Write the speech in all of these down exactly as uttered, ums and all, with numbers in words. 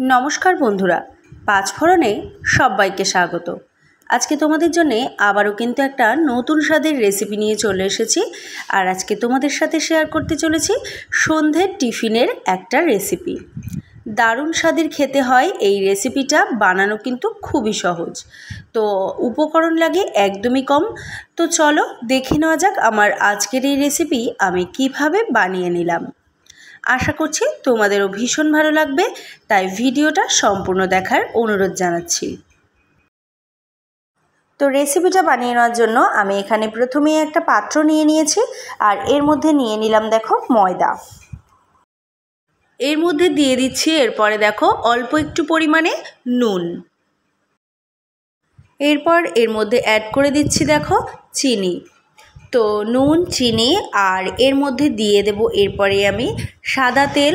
नमस्कार बंधुरा पाँचफोड़ने सबाइके स्वागत। आज के तुम्हारे जन्य आबारो किन्तु एकटा नतून स्वादेर रेसिपि निये चले एसेछि। और आज के तुम्हारे साथे शेयर करते चलेछि सन्ध्यार टिफिनेर एकटा रेसिपि। दारुण स्वादेर खेते हय एई रेसिपिटा। बनानो किन्तु खूबई सहज, तो उपकरण लागे एकदमई कम। तो चलो देखे नेওয়া যাক आमार आजकेर एई रेसिपि आमि किभाबे बानिये निलाम। आशा करছি তোমাদেরও ভীষণ ভালো লাগবে, তাই ভিডিওটা সম্পূর্ণ দেখার অনুরোধ জানাচ্ছি। তো রেসিপিটা বানিয়ে নেওয়ার জন্য আমি এখানে প্রথমেই একটা পাত্র নিয়ে নিয়েছি। আর এর মধ্যে নিয়ে নিলাম দেখো ময়দা। এর মধ্যে দিয়ে দিচ্ছি এরপরে দেখো অল্প একটু পরিমাণে নুন। এরপর এর মধ্যে অ্যাড করে দিচ্ছি দেখো চিনি। तो नून चीनी और एर मध्य दिए देव एरपे आमी सादा तेल।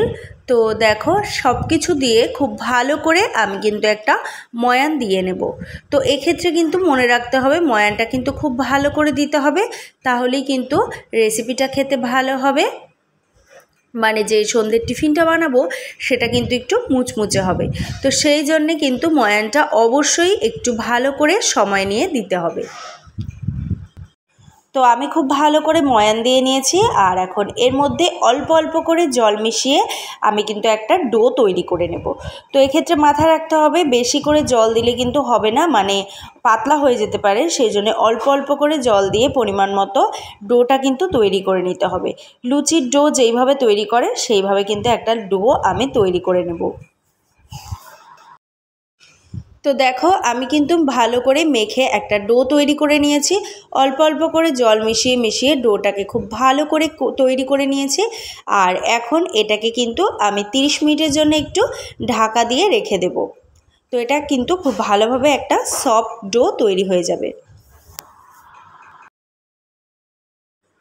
तो देखो सबकिछु दिए खूब भालो करे आमी किन्तु एकटा मयान दिए नेब। तो एक क्षेत्रे किन्तु मने राखते हबे मयानटा किन्तु खूब भालो करे दिते हबे, ताहलेई किन्तु रेसिपिटा खेते भालो हबे। माने जे सन्ध्यार टिफिनटा बनाबो सेटा किन्तु एकटु मुचमुचे हबे। तो सेई जन्य किन्तु मयानटा अवश्यई एकटु भालो करे समय निये दिते हबे। तो आमी खूब भालो करे मयान दिए निয়েছি। और एखोन एर मध्य अल्प अल्प करे जल मिशिए आमी किन्तु एकटा डो तैरी करे नेब। तो एई क्षेत्रे माथा राखते हबे बेशी करे जल दिले किन्तु हबे ना, माने पातला हये जेते पारे, सेई जोन्नो अल्प अल्प करे जल दिए परिमाण मतो डोटा किन्तु तैरी करे निते हबे। लुचिर डो जेइभाबे तैरी करे सेइभाबे किन्तु एकटा डो आमी तैरी करे नेब। तो देखो आमी किन्तु भालो करे मेखे एकटा डो तैरी करे निয়েছি। अल्प अल्प करे जल मिशिए मिशिए डोटाके खूब भालो करे तैरी करे निয়েছি। और एखोन एटाके किन्तु आमी तीस मिनिटेर जोन्नो एकटु ढाका दिए रेखे देब। तो एटा किन्तु खूब भालोभाबे एकटा सफ्ट डो तैरी हये जाबे।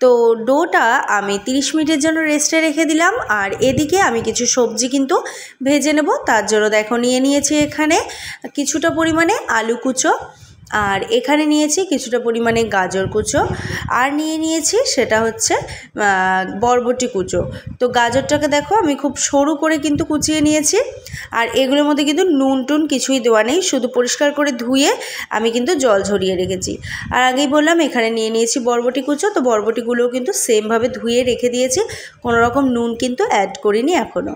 तो डोटा आमी तीस मिनिटेर जोन्नो रेस्टे रेखे दिलाम। और एदिके आमी किछु सब्जी किन्तु भेजे नेब। तार जोन्नो देखो निये निয়েছি एखाने किछुटा परिमाणे आलू कुचो, और एखाने निয়েছি किछुटा परिमाणे गाजर कुचो, और निये निয়েছি सेटा होच्छे बरबटी कुचो। तो गाजरटाके देखो आमी खूब सरु करे किन्तु कुचिये निয়েছি। और एगुलोर मध्य किन्तु नुन टुन किछुई देওয়া নেই, शुधु परिष्कार करे धुए आमी किन्तु जल झरिये रेखेछि। और आगेई बोललाम एखाने निये निয়েছি बरबटी कुचो। तो बरबटीगुलोও किन्तु सेम भावे धुए रेखे दिয়েছি, कोनो रकम नुन किन्तु অ্যাড করিনি এখনো।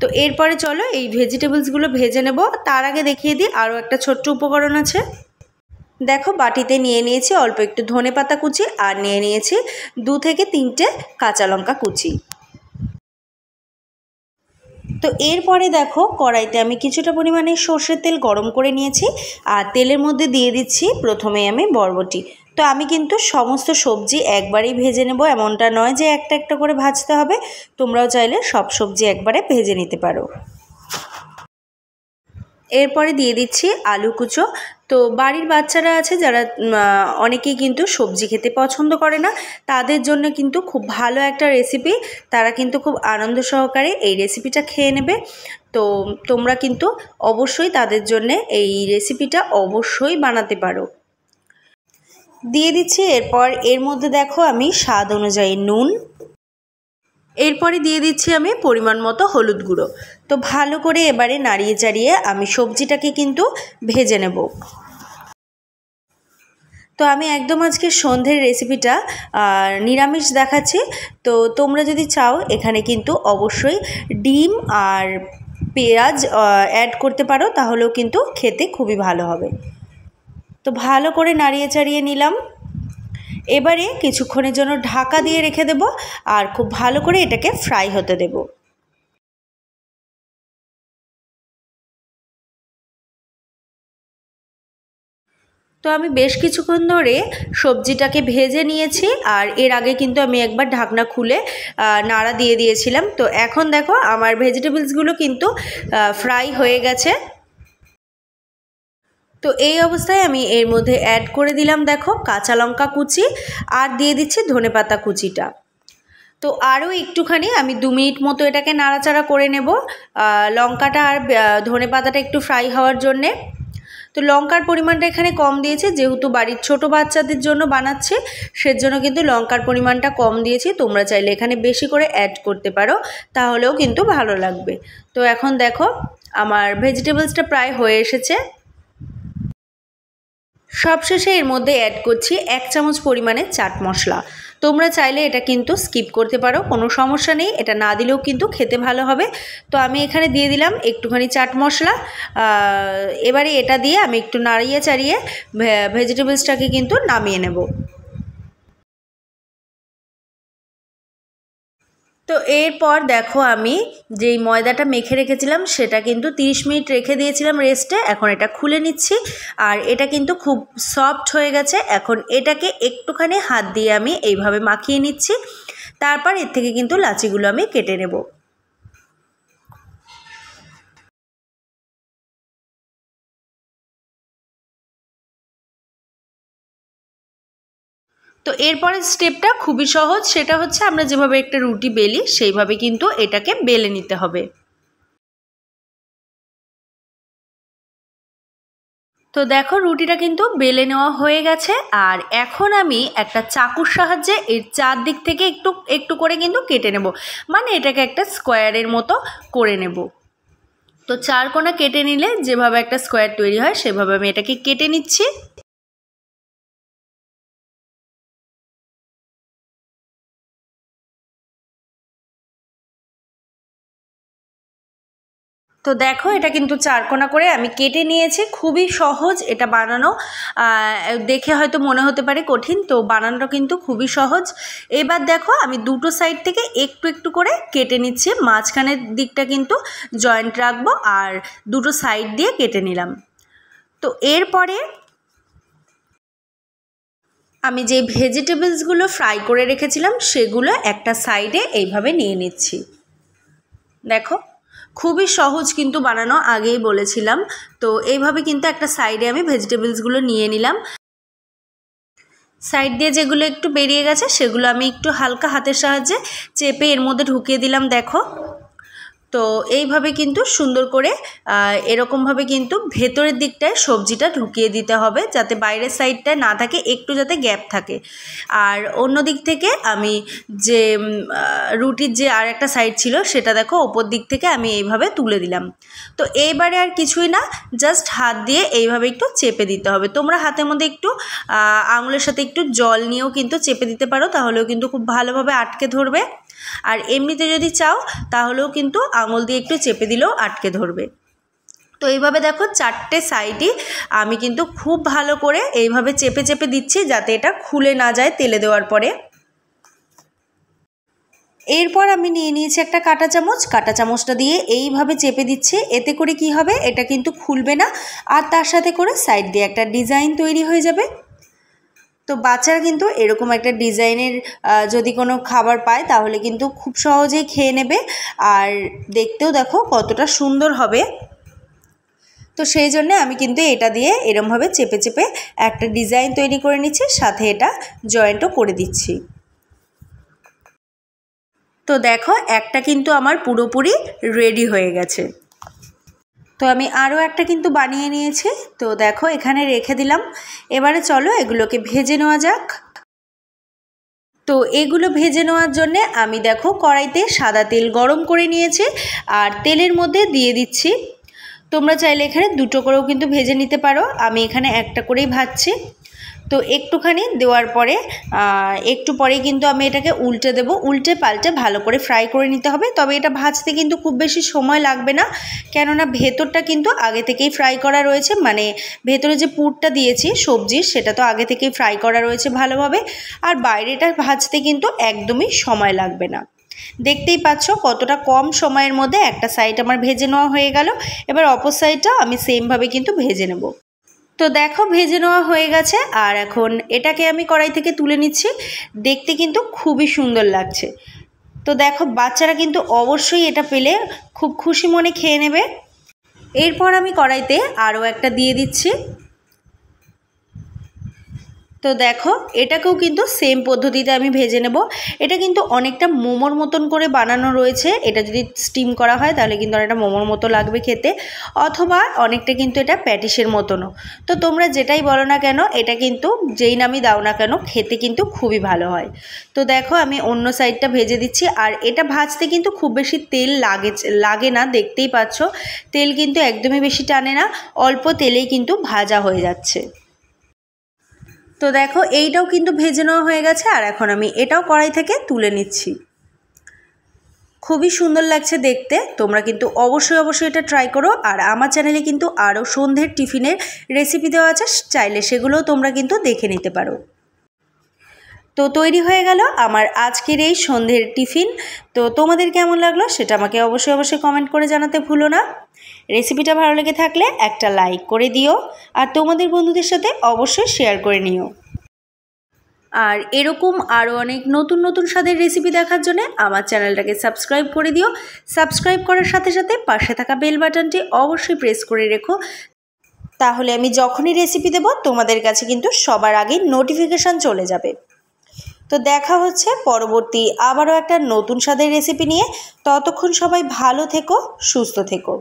तो एरपर चलो ये भेजिटेबल्सगुलो भेजे नेब। तार आगे देखिए दी आरो एकटा छोट्ट उपकरण आछे। देखो बाटीते निये निয়েছি अल्प एकटु धने पाता कुचि, और निये निয়েছি दो थेके तीनटे काँचा लंका कुचि। तो एरपर देखो कड़ाईते आमी किछुटा परिमाणे सर्षेर तेल गरम करे निয়েছি। और तेलेर मध्य दिए दिচ্ছি प्रथमेই आमी बरबटी। तो आमी किन्तु समस्त सब्जी एकबारेई भेजे नेब, एमनटा नय जे एकटा एकटा करे भाजते हबे। तोमराओ चाइले सब सब्जी एकबारे भेजे निते पारो। एरपर दिए दिচ্ছি आलू कुचो। तो बाड़ीर बाच्चारा आछे जारा अनेकेई किन्तु सब्जी खेते पछंद करे ना, तादेर जोन्नो किन्तु खूब भालो एकटा रेसिपि। तारा किन्तु खूब आनंद सहकारे एई रेसिपिटा खेये नेबे। तो तोमरा किन्तु अवश्यई तादेर जोन्नो एई रेसिपिटा अवश्यई बानाते पारो। दिए दिচ্ছি এরপর এর মধ্যে দেখো আমি স্বাদ অনুযায়ী নুন। এরপরে দিয়ে দিচ্ছি আমি পরিমাণ মতো হলুদ গুঁড়ো। তো ভালো করে এবারে নাড়িয়ে চাড়িয়ে আমি সবজিটাকে কিন্তু ভেজে নেব। তো আমি একদম আজকে সন্ধ্যার রেসিপিটা নিরামিষ দেখাচ্ছি। তো তোমরা যদি চাও এখানে কিন্তু অবশ্যই ডিম আর পেঁয়াজ অ্যাড করতে পারো, তাহলেও কিন্তু খেতে খুবই ভালো হবে। तो भालो करे नाड़िए चाड़िए निलाम। एबारे किछुक्षणের জন্য ঢাকা দিয়ে রেখে দেব। और खूब भालो करे এটাকে फ्राई होते देव। तो आमी बेश किछुक्षण धरे सब्जीटाके भेजे निয়েছি। और एर आगे किन्तु आमी एकबार ढाकना खुले नाड़ा दिए दिएছিলাম। तो এখন দেখো আমার ভেজিটেবলসগুলো কিন্তু फ्राई হয়ে গেছে। तो ये अवस्थाएं आमी एर मध्य एड कर दिलाम देखो काँचा लंका कुचि, और दिए दिচ্ছি धने पाता कुचिटा। तो आरो एकटूखानी आमी दो मिनट मतो एटाके नाड़ाचाड़ा करे नेब लंकाटा और धने पाताटा एकटू फ्राई हওয়ার জন্যে। तो लंकार परिमाणटा एखाने कम दिয়েছি, जेहेतु बाड़ीर छोटो बाच्चादेर जोन्नो बानाচ্ছি सेजोन्नो किन्तु लंकार परिमाणटा कम दिয়েছি। तोमरा चाइले एखाने बेशी करे एड करते पारो, ताहलेও किन्तु भालो लागबे। तो एखन देखो আমার ভেজিটেবলসটা প্রায় হয়ে এসেছে। সবশেষে এর মধ্যে অ্যাড করছি এক চামচ পরিমাণে চাট মশলা। তোমরা চাইলে এটা কিন্তু স্কিপ করতে পারো, কোনো সমস্যা নেই, এটা না দিলেও কিন্তু খেতে ভালো হবে। তো আমি এখানে দিয়ে দিলাম একটুখানি চাট মশলা। এবারে এটা দিয়ে আমি একটু নাড়িয়ে চাড়িয়ে ভেজিটেবলসটাকে কিন্তু নামিয়ে নেব। তো এরপর দেখো আমি যেই ময়দাটা মেখে রেখেছিলাম সেটা কিন্তু তিরিশ মিনিট রেখে দিয়েছিলাম রেস্টে, এখন এটা খুলে নিচ্ছি। আর এটা কিন্তু খুব সফট হয়ে গেছে, এখন এটাকে একটুখানি হাত দিয়ে আমি এইভাবে মাখিয়ে নিচ্ছি। তারপর এর থেকে কিন্তু লাচিগুলো আমি কেটে নেব। তো এরপরের স্টেপটা খুবই সহজ, সেটা হচ্ছে আমরা যেভাবে একটা রুটি বেলি সেইভাবে কিন্তু এটাকে বেলে নিতে হবে। তো দেখো রুটিটা কিন্তু বেলে নেওয়া হয়ে গেছে। আর এখন আমি একটা চাকুর সাহায্যে এর চারদিক থেকে একটু একটু করে কিন্তু কেটে নেব, মানে এটাকে একটা স্কোয়ারের মতো করে নেব। তো চার কোণা কেটে নিলে যেভাবে একটা স্কোয়ার তৈরি হয় সেভাবে আমি এটাকে কেটে নিচ্ছি। তো দেখো এটা কিন্তু চারকোনা করে আমি কেটে নিয়েছি, খুবই সহজ এটা বানানো। দেখে হয়তো মনে হতে পারে কঠিন, তো বানানোটা কিন্তু খুবই সহজ। এবার দেখো আমি দুটো সাইড থেকে একটু একটু করে কেটে নিচ্ছি, মাঝখানের দিকটা কিন্তু জয়েন্ট রাখবো আর দুটো সাইড দিয়ে কেটে নিলাম। তো এরপরে আমি যে ভেজিটেবলসগুলো ফ্রাই করে রেখেছিলাম সেগুলো একটা সাইডে এইভাবে নিয়ে নিচ্ছি। দেখো খুবই সহজ কিন্তু বানানো, আগেই বলেছিলাম। তো এইভাবে কিন্তু একটা সাইডে আমি ভেজিটেবলসগুলো নিয়ে নিলাম। সাইড দিয়ে যেগুলো একটু বেরিয়ে গেছে সেগুলো আমি একটু হালকা হাতের সাহায্যে চেপে এর মধ্যে ঢুকিয়ে দিলাম, দেখো। তো এইভাবে কিন্তু সুন্দর করে এরকমভাবে কিন্তু ভেতরের দিকটায় সবজিটা ঢুকিয়ে দিতে হবে, যাতে বাইরের সাইডটা না থাকে, একটু যাতে গ্যাপ থাকে। আর অন্য দিক থেকে আমি যে রুটির যে আর একটা সাইড ছিল সেটা দেখো ওপর দিক থেকে আমি এইভাবে তুলে দিলাম। তো এইবারে আর কিছুই না, জাস্ট হাত দিয়ে এইভাবে একটু চেপে দিতে হবে। তোমরা হাতের মধ্যে একটু আঙুলের সাথে একটু জল নিয়েও কিন্তু চেপে দিতে পারো, তাহলেও কিন্তু খুব ভালোভাবে আটকে ধরবে। আর এমনিতে যদি চাও তাহলেও কিন্তু আঙুল দিয়ে একটু চেপে দিলেও আটকে ধরবে। তো এইভাবে দেখো চারটে সাইডই আমি কিন্তু খুব ভালো করে এইভাবে চেপে চেপে দিচ্ছি, যাতে এটা খুলে না যায় তেলে দেওয়ার পরে। এরপর আমি নিয়ে নিয়েছি একটা কাঁটা চামচ, কাঁটা চামচটা দিয়ে এইভাবে চেপে দিচ্ছি। এতে করে কি হবে, এটা কিন্তু খুলবে না, আর তার সাথে করে সাইড দিয়ে একটা ডিজাইন তৈরি হয়ে যাবে। তো বাচ্চারা কিন্তু এরকম একটা ডিজাইনের যদি কোনো খাবার পায় তাহলে কিন্তু খুব সহজেই খেয়ে নেবে, আর দেখতেও দেখো কতটা সুন্দর হবে। তো সেই জন্য আমি কিন্তু এটা দিয়ে এরমভাবে চেপে চেপে একটা ডিজাইন তৈরি করে নিচ্ছি, সাথে এটা জয়েন্টও করে দিচ্ছি। তো দেখো একটা কিন্তু আমার পুরোপুরি রেডি হয়ে গেছে। তো আমি আরও একটা কিন্তু বানিয়ে নিয়েছি, তো দেখো এখানে রেখে দিলাম। এবারে চলো এগুলোকে ভেজে নেওয়া যাক। তো এগুলো ভেজে নেওয়ার জন্যে আমি দেখো কড়াইতে সাদা তেল গরম করে নিয়েছি, আর তেলের মধ্যে দিয়ে দিচ্ছি। তোমরা চাইলে এখানে দুটো করেও কিন্তু ভেজে নিতে পারো, আমি এখানে একটা করেই ভাজছি। তো একটুখানি দেওয়ার পরে একটু পরে কিন্তু আমি এটাকে উল্টে দেব, উল্টে পাল্টে ভালো করে ফ্রাই করে নিতে হবে। তবে এটা ভাজতে কিন্তু খুব বেশি সময় লাগবে না, কেননা ভেতরটা কিন্তু আগে থেকেই ফ্রাই করা রয়েছে, মানে ভেতরে যে পুরটা দিয়েছি সবজির সেটা তো আগে থেকেই ফ্রাই করা রয়েছে ভালোভাবে। আর বাইরেটা ভাজতে কিন্তু একদমই সময় লাগবে না। দেখতেই পাচ্ছ কতটা কম সময়ের মধ্যে একটা সাইড আমার ভেজে নেওয়া হয়ে গেল। এবার অপর সাইডটাও আমি সেমভাবে কিন্তু ভেজে নেব। তো দেখো ভেজে নেওয়া হয়ে গেছে, আর এখন এটাকে আমি কড়াই থেকে তুলে নিচ্ছি। দেখতে কিন্তু খুবই সুন্দর লাগছে। তো দেখো বাচ্চারা কিন্তু অবশ্যই এটা পেলে খুব খুশি মনে খেয়ে নেবে। এরপর আমি কড়াইতে আরও একটা দিয়ে দিচ্ছি। तो देखो एटाकेও किन्तु सेम पद्धतिते आमी भेजे नेब। एटा किन्तु अनेकटा मोमोर मतन करे बानानो रयेछे। एटा जोदि स्टीम करा हय ताहले किन्तु अनेकटा मोमोर मतो लागबे खेते, अथवा अनेकटा किन्तु एटा पैटिशेर मतनो। तो तोमरा जेटाई बोलो ना केन एटा किन्तु जेई नामई दाओ ना केन खेते किन्तु खूबई भालो हय। तो देखो आमी अन्य साइडटा भेजे दिच्छि। और एटा भाजते किन्तु खूब बेशी तेल लागे लागे ना, देखतेई पाच्छो तेल किन्तु एकदमई बेशी टाने ना, अल्प तेलेई किन्तु भाजा हये जाच्छे। तो देखो एइटाও কিন্তু भेजे নেওয়া হয়ে গেছে। আর এখন আমি এটাও কড়াই থেকে তুলে নিচ্ছি। খুবই সুন্দর লাগছে দেখতে। তোমরা কিন্তু অবশ্যই অবশ্যই এটা ট্রাই করো। আর আমার চ্যানেলে কিন্তু আরও সন্ধ্যের টিফিনের রেসিপি দেওয়া আছে, চাইলে সেগুলোও তোমরা কিন্তু দেখে নিতে পারো। তো তৈরি হয়ে গেল আমার আজকের এই সন্ধ্যের টিফিন। তো তোমাদের কেমন লাগলো সেটা আমাকে অবশ্যই অবশ্যই কমেন্ট করে জানাতে ভুলো না। রেসিপিটা ভালো লেগে থাকলে একটা লাইক করে দিও, আর তোমাদের বন্ধুদের সাথে অবশ্যই শেয়ার করে নিও। আর এরকম আরও অনেক নতুন নতুন স্বাদের রেসিপি দেখার জন্য আমার চ্যানেলটাকে সাবস্ক্রাইব করে দিও। সাবস্ক্রাইব করার সাথে সাথে পাশে থাকা বেল বাটনটি অবশ্যই প্রেস করে রেখো, তাহলে আমি যখনই রেসিপি দেব তোমাদের কাছে কিন্তু সবার আগে নোটিফিকেশান চলে যাবে। তো দেখা হচ্ছে পরবর্তী আবারও একটা নতুন স্বাদের রেসিপি নিয়ে। ততক্ষণ সবাই ভালো থেকো, সুস্থ থেকো।